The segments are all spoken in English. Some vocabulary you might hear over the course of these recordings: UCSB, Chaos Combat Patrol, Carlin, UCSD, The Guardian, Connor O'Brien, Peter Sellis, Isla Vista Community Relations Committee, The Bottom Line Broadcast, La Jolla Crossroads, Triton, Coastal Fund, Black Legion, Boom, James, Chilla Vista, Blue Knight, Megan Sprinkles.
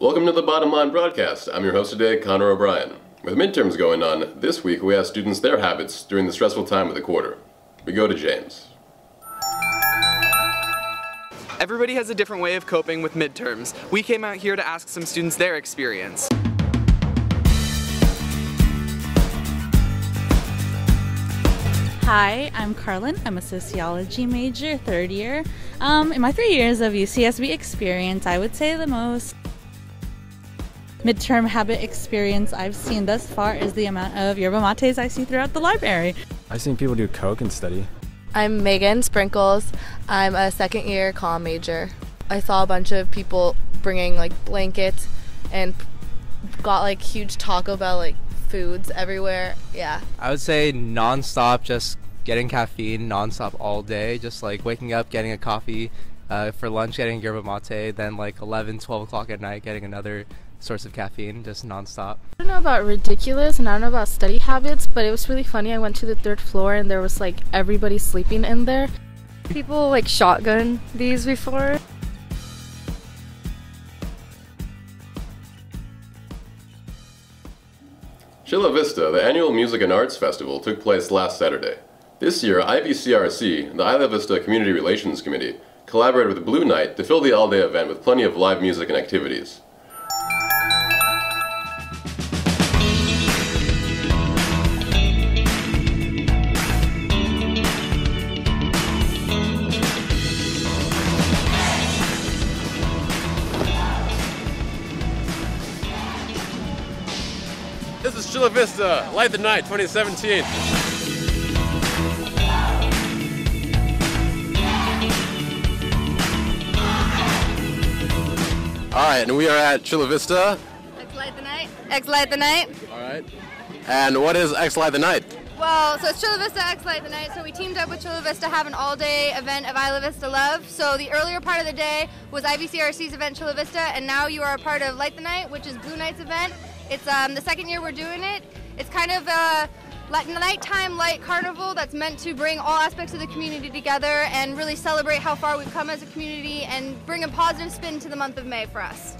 Welcome to the Bottom Line Broadcast. I'm your host today, Connor O'Brien. With midterms going on, this week we ask students their habits during the stressful time of the quarter. We go to James. Everybody has a different way of coping with midterms. We came out here to ask some students their experience. Hi, I'm Carlin. I'm a sociology major, third year. In my 3 years of UCSB experience, I would say the most midterm habit experience I've seen thus far is the amount of yerba mates I see throughout the library. I've seen people do coke and study. I'm Megan Sprinkles. I'm a second year comm major. I saw a bunch of people bringing like blankets and got like huge Taco Bell like foods everywhere. Yeah. I would say nonstop, just getting caffeine nonstop all day, just like waking up, getting a coffee, for lunch getting yerba mate, then like 11, 12 o'clock at night getting another source of caffeine, just nonstop. I don't know about ridiculous and I don't know about study habits, but it was really funny. I went to the third floor and there was like everybody sleeping in there. People like shotgun these before. Chilla Vista, the annual Music and Arts Festival, took place last Saturday. This year, IVCRC, the Isla Vista Community Relations Committee, collaborated with Blue Knight to fill the all-day event with plenty of live music and activities. This is Chilla Vista, Light the Night 2017. Alright, and we are at Chilla Vista. X Light the Night. X Light the Night. Alright. And what is X Light the Night? Well, so it's Chilla Vista X Light the Night. So we teamed up with Chilla Vista to have an all-day event of Isla Vista Love. So the earlier part of the day was IVCRC's event Chilla Vista, and now you are a part of Light the Night, which is Blue Knight's event. It's the second year we're doing it. It's kind of a nighttime light carnival that's meant to bring all aspects of the community together and really celebrate how far we've come as a community and bring a positive spin to the month of May for us.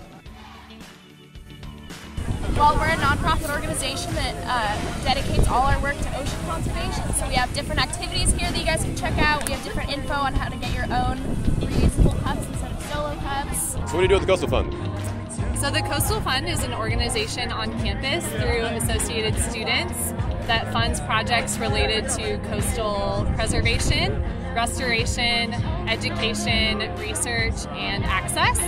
Well, we're a nonprofit organization that dedicates all our work to ocean conservation. So we have different activities here that you guys can check out. We have different info on how to get your own reusable cups instead of solo cups. So what do you do with the Coastal Fund? So the Coastal Fund is an organization on campus through associated students that funds projects related to coastal preservation, restoration, education, research, and access.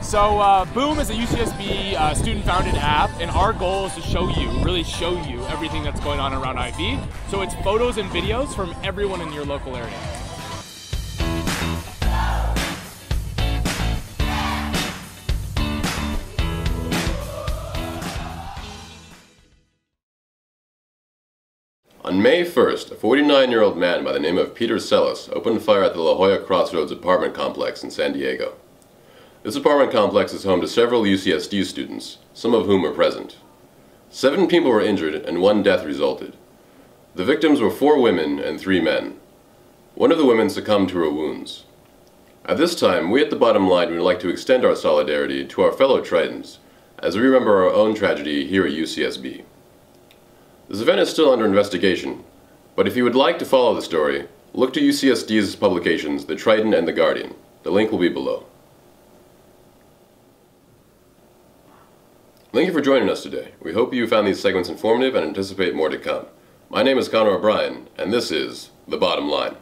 So Boom is a UCSB student-founded app, and our goal is to show you, really show you everything that's going on around IV. So it's photos and videos from everyone in your local area. On May 1st, a 49-year-old man by the name of Peter Sellis opened fire at the La Jolla Crossroads apartment complex in San Diego. This apartment complex is home to several UCSD students, some of whom were present. 7 people were injured and 1 death resulted. The victims were 4 women and 3 men. One of the women succumbed to her wounds. At this time, we at The Bottom Line would like to extend our solidarity to our fellow Tritons as we remember our own tragedy here at UCSB. This event is still under investigation, but if you would like to follow the story, look to UCSD's publications, The Triton and The Guardian. The link will be below. Thank you for joining us today. We hope you found these segments informative and anticipate more to come. My name is Connor O'Brien, and this is The Bottom Line.